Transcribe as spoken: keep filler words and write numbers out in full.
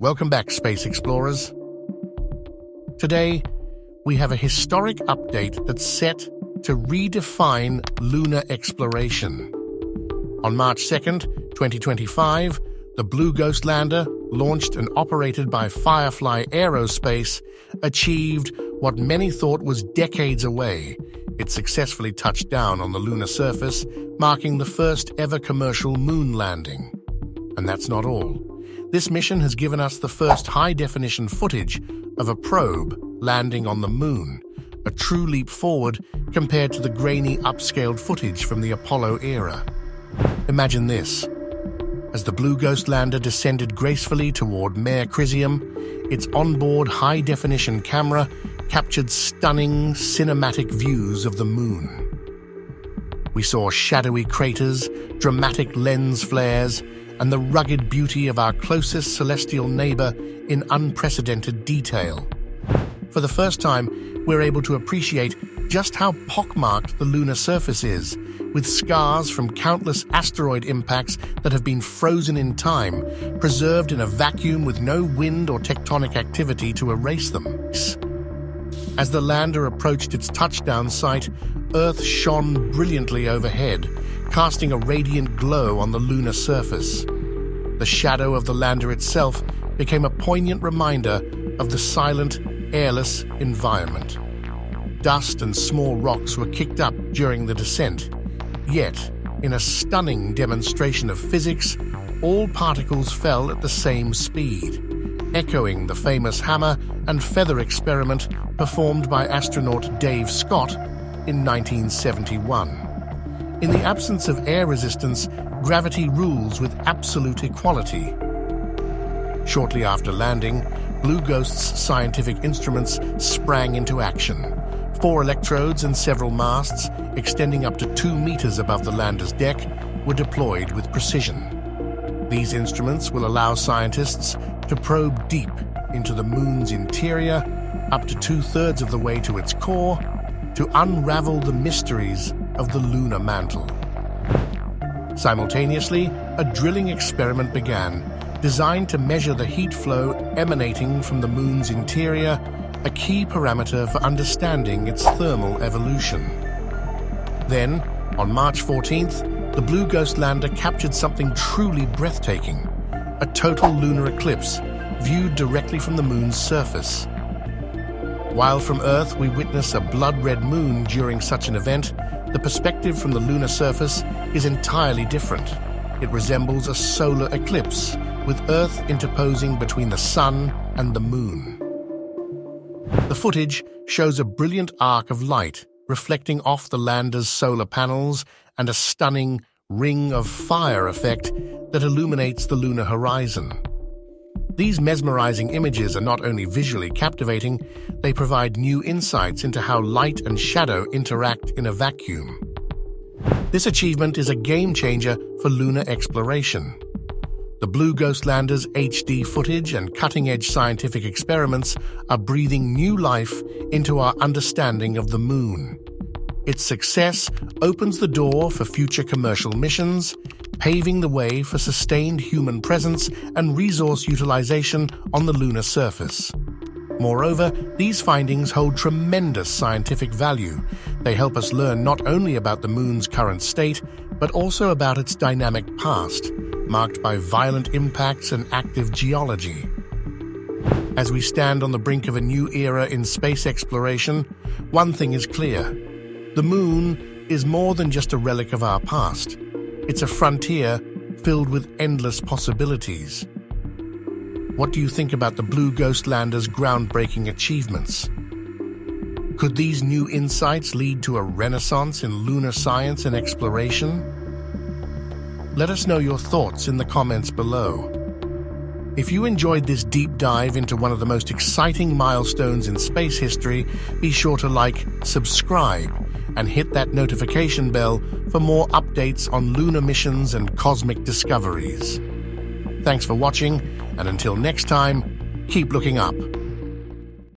Welcome back, Space Explorers. Today, we have a historic update that's set to redefine lunar exploration. On March second, twenty twenty-five, the Blue Ghost Lander, launched and operated by Firefly Aerospace, achieved what many thought was decades away. It successfully touched down on the lunar surface, marking the first ever commercial moon landing. And that's not all. This mission has given us the first high-definition footage of a probe landing on the moon, a true leap forward compared to the grainy, upscaled footage from the Apollo era. Imagine this. As the Blue Ghost Lander descended gracefully toward Mare Crisium, its onboard high-definition camera captured stunning cinematic views of the moon. We saw shadowy craters, dramatic lens flares, and the rugged beauty of our closest celestial neighbor in unprecedented detail. For the first time, we're able to appreciate just how pockmarked the lunar surface is, with scars from countless asteroid impacts that have been frozen in time, preserved in a vacuum with no wind or tectonic activity to erase them. As the lander approached its touchdown site, Earth shone brilliantly overhead, casting a radiant glow on the lunar surface. The shadow of the lander itself became a poignant reminder of the silent, airless environment. Dust and small rocks were kicked up during the descent. Yet, in a stunning demonstration of physics, all particles fell at the same speed, echoing the famous hammer and feather experiment performed by astronaut Dave Scott in nineteen seventy-one. In the absence of air resistance, gravity rules with absolute equality. Shortly after landing, Blue Ghost's scientific instruments sprang into action. Four electrodes and several masts, extending up to two meters above the lander's deck, were deployed with precision. These instruments will allow scientists to probe deep into the moon's interior, up to two-thirds of the way to its core, to unravel the mysteries of the lunar mantle. Simultaneously, a drilling experiment began, designed to measure the heat flow emanating from the moon's interior, a key parameter for understanding its thermal evolution. Then, on March fourteenth, the Blue Ghost Lander captured something truly breathtaking, a total lunar eclipse viewed directly from the moon's surface. While from Earth we witness a blood-red moon during such an event, the perspective from the lunar surface is entirely different. It resembles a solar eclipse, with Earth interposing between the sun and the moon. The footage shows a brilliant arc of light reflecting off the lander's solar panels and a stunning ring of fire effect that illuminates the lunar horizon. These mesmerizing images are not only visually captivating, they provide new insights into how light and shadow interact in a vacuum. This achievement is a game-changer for lunar exploration. The Blue Ghost Lander's H D footage and cutting-edge scientific experiments are breathing new life into our understanding of the moon. Its success opens the door for future commercial missions, paving the way for sustained human presence and resource utilization on the lunar surface. Moreover, these findings hold tremendous scientific value. They help us learn not only about the moon's current state, but also about its dynamic past, marked by violent impacts and active geology. As we stand on the brink of a new era in space exploration, one thing is clear. The moon is more than just a relic of our past. It's a frontier filled with endless possibilities. What do you think about the Blue Ghost Lander's groundbreaking achievements? Could these new insights lead to a renaissance in lunar science and exploration? Let us know your thoughts in the comments below. If you enjoyed this deep dive into one of the most exciting milestones in space history, be sure to like, subscribe, and hit that notification bell for more updates on lunar missions and cosmic discoveries. Thanks for watching, and until next time, keep looking up.